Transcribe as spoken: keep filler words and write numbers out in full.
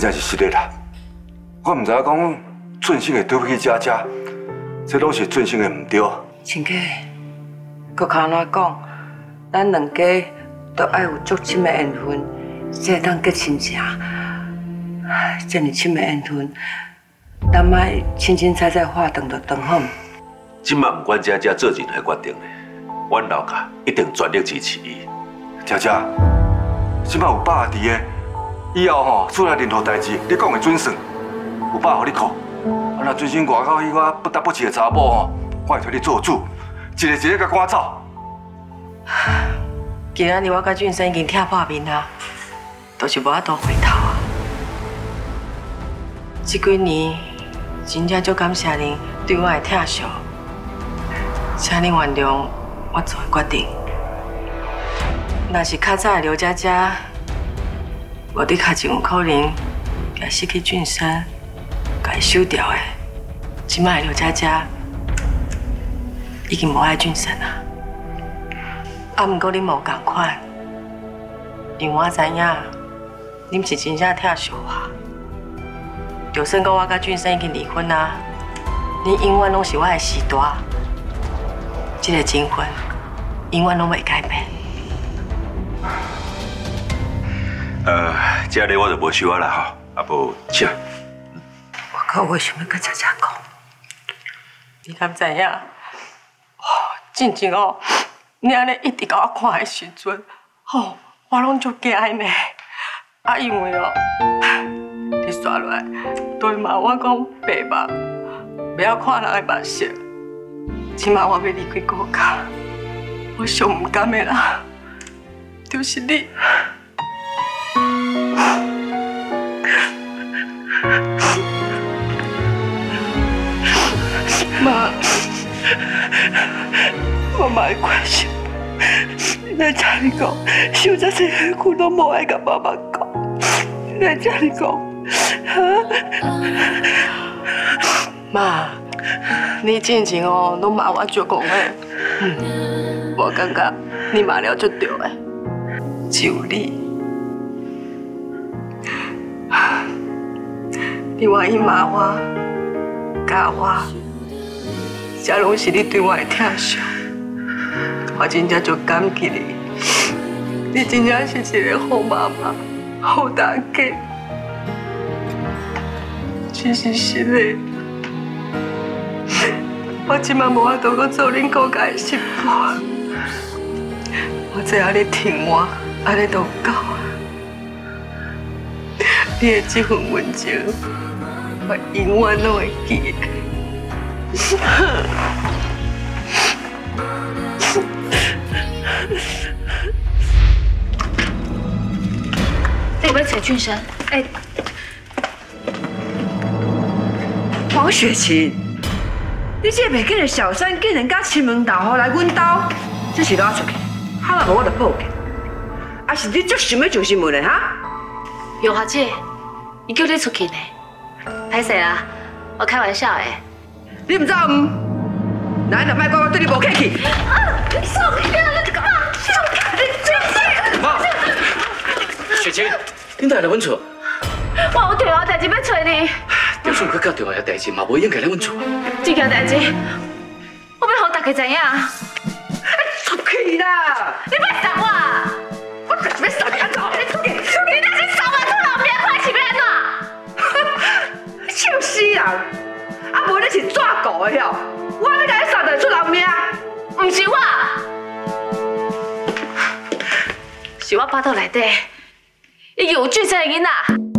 真是失礼啦！我唔知影讲俊生会倒去遮遮，这都是俊生的唔对。亲家，搁靠哪讲？咱两家都爱有足深的缘分，才会当结亲情。这么深的缘分，咱莫清清菜菜话长就长好。今嘛唔管遮遮做任何决定嘞，阮老家一定全力支持伊。遮遮，今嘛有爸伫个。 以后吼，出了任何代志，你讲的准算，有爸互你靠。啊，若最近外口迄个不得不娶的查某吼，我会替你做主，一个一个甲赶走。今仔日我甲俊生已经拆破面啊，都是无法度回头啊。这几年真正足感谢恁对我的疼惜，请恁原谅我做的决定。若是较早的刘佳佳。 我的确真有可能，把失去俊生，把伊收掉的。即卖刘佳佳已经无爱俊生啊。啊，不过恁无同款，因为我知影，恁是真正疼惜我。就算讲我甲俊生已经离婚啊，恁永远拢是我的师大。这个情分，永远拢袂改变。 呃，这里我就无收啊啦哈，啊无请。我靠，我想要跟佳佳讲，你敢知影？哦，真正哦，你安尼一直甲我看的时阵，哦，我拢足惊呢。啊，因为哦，你刷落来对嘛，我讲白目，不要看人的目色。即嘛我要离开国家，我上唔甘的啦，就是你。 妈，我妈的关心，在家里讲，受这些辛苦都无爱跟妈妈讲，在家里讲，妈，你之前哦，拢骂我做戆的，嗯，我感觉你骂了就对的，只有你。 你愿意骂我、教我，这拢是你对我的疼惜，我真正足感激你。你真正是一个好妈妈、好大姐，真是实在。我今晚无法度阁做恁国家的媳妇，我只要你疼我，安尼就够了。你的这份温情。 我永远都会记得。那边请俊生。哎，黄雪琴，你这袂记得小三叫人家亲门大户来阮家，这是哪出去？哈啦无我就报警。啊，是你足想要上新闻的哈？永华姐，伊叫你出去呢。 歹势啦，我开玩笑哎，你唔知唔？哪两摆乖乖对你无客气？啊，你少骗人这个啊！妈，雪琴，你哪来阮厝？我有重要代志要找你。就算佮较重要嘅代志嘛，无应该来阮厝。这件代志，我要让大家知影。出去啦！你别杀我！我就是要杀你！安怎？你出去！你那是杀我出老命，快起变哪？ 笑死人！啊，无你是怎搞的了？我要甲你杀到出人命，唔是我，是我巴肚内底，伊有俊生的囡仔。